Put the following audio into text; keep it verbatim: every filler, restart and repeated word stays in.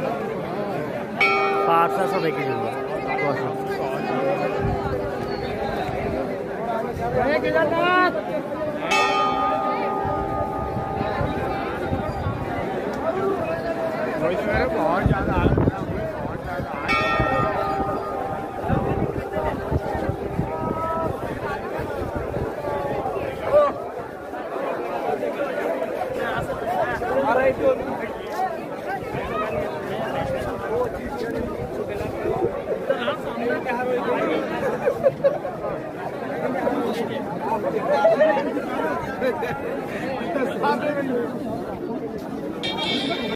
पाँच सौ सौ देखिए बहुत ज़्यादा